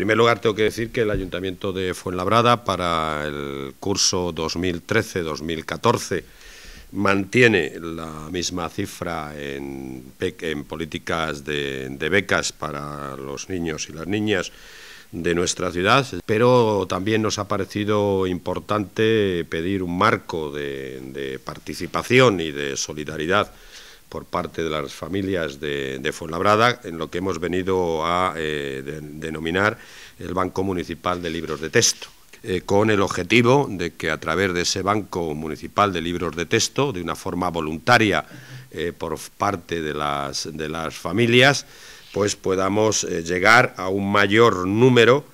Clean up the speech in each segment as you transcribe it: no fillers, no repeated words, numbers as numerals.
primer lugar, tengo que decir que el Ayuntamiento de Fuenlabrada, para el curso 2013-2014, mantiene la misma cifra en políticas de becas para los niños y las niñas de nuestra ciudad, pero también nos ha parecido importante pedir un marco de participación y de solidaridad por parte de las familias de Fuenlabrada, en lo que hemos venido a denominar el Banco Municipal de Libros de Texto, con el objetivo de que a través de ese Banco Municipal de Libros de Texto, de una forma voluntaria por parte de las familias, pues podamos llegar a un mayor número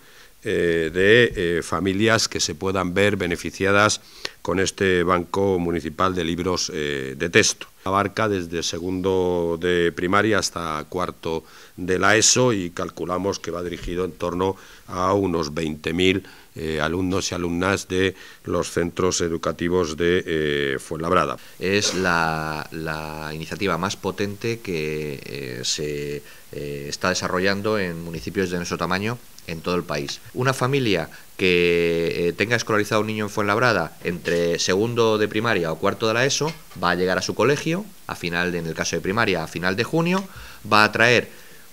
de familias que se puedan ver beneficiadas con este Banco Municipal de Libros de Texto. Abarca desde segundo de primaria hasta cuarto de la ESO y calculamos que va dirigido en torno a unos 20.000 alumnos y alumnas de los centros educativos de Fuenlabrada. Es la iniciativa más potente que se está desarrollando en municipios de nuestro tamaño en todo el país. Una familia que tenga escolarizado un niño en Fuenlabrada entre segundo de primaria o cuarto de la ESO va a llegar a su colegio, en el caso de primaria, a final de junio, va a traer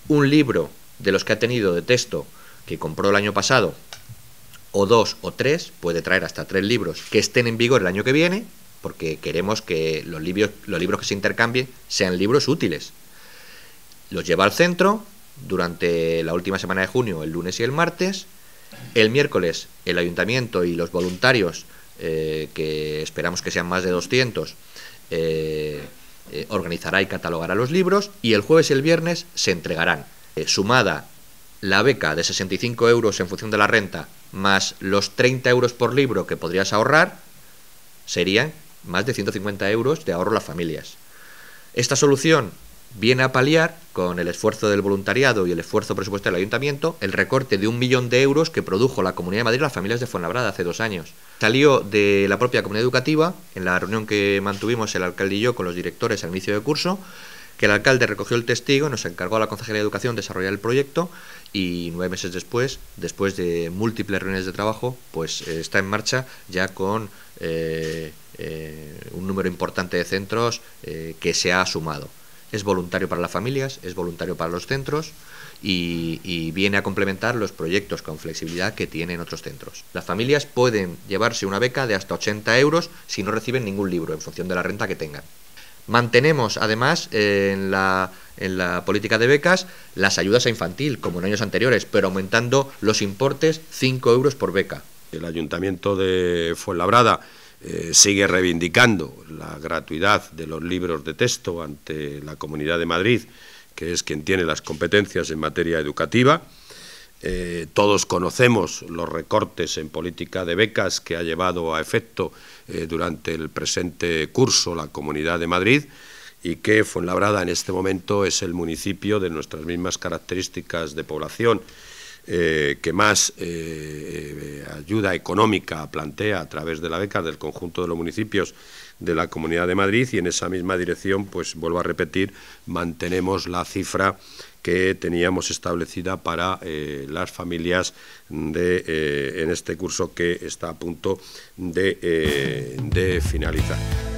un libro de los que ha tenido de texto que compró el año pasado, o dos o tres, puede traer hasta tres libros que estén en vigor el año que viene, porque queremos que los libros que se intercambien sean libros útiles. Los lleva al centro durante la última semana de junio, el lunes y el martes. El miércoles el ayuntamiento y los voluntarios, que esperamos que sean más de 200, organizará y catalogará los libros, y el jueves y el viernes se entregarán. Sumada la beca de 65 euros en función de la renta, más los 30 euros por libro que podrías ahorrar, serían más de 150 euros de ahorro a las familias. Esta solución viene a paliar, con el esfuerzo del voluntariado y el esfuerzo presupuestario del ayuntamiento, el recorte de 1 millón de euros que produjo la Comunidad de Madrid a las familias de Fuenlabrada hace 2 años. Salió de la propia comunidad educativa, en la reunión que mantuvimos el alcalde y yo con los directores al inicio del curso, que el alcalde recogió el testigo, nos encargó a la Consejería de Educación desarrollar el proyecto y 9 meses después de múltiples reuniones de trabajo, pues está en marcha ya con un número importante de centros que se ha sumado. Es voluntario para las familias, es voluntario para los centros y viene a complementar los proyectos con flexibilidad que tienen otros centros. Las familias pueden llevarse una beca de hasta 80 euros si no reciben ningún libro, en función de la renta que tengan. Mantenemos, además, en la política de becas las ayudas a infantil, como en años anteriores, pero aumentando los importes 5 euros por beca. El Ayuntamiento de Fuenlabrada sigue reivindicando la gratuidad de los libros de texto ante la Comunidad de Madrid, que es quien tiene las competencias en materia educativa. Todos conocemos los recortes en política de becas que ha llevado a efecto durante el presente curso la Comunidad de Madrid, y que Fuenlabrada en este momento es el municipio de nuestras mismas características de población que más ayuda económica plantea a través de la beca del conjunto de los municipios de la Comunidad de Madrid, y en esa misma dirección, pues vuelvo a repetir, mantenemos la cifra que teníamos establecida para las familias en este curso que está a punto de finalizar.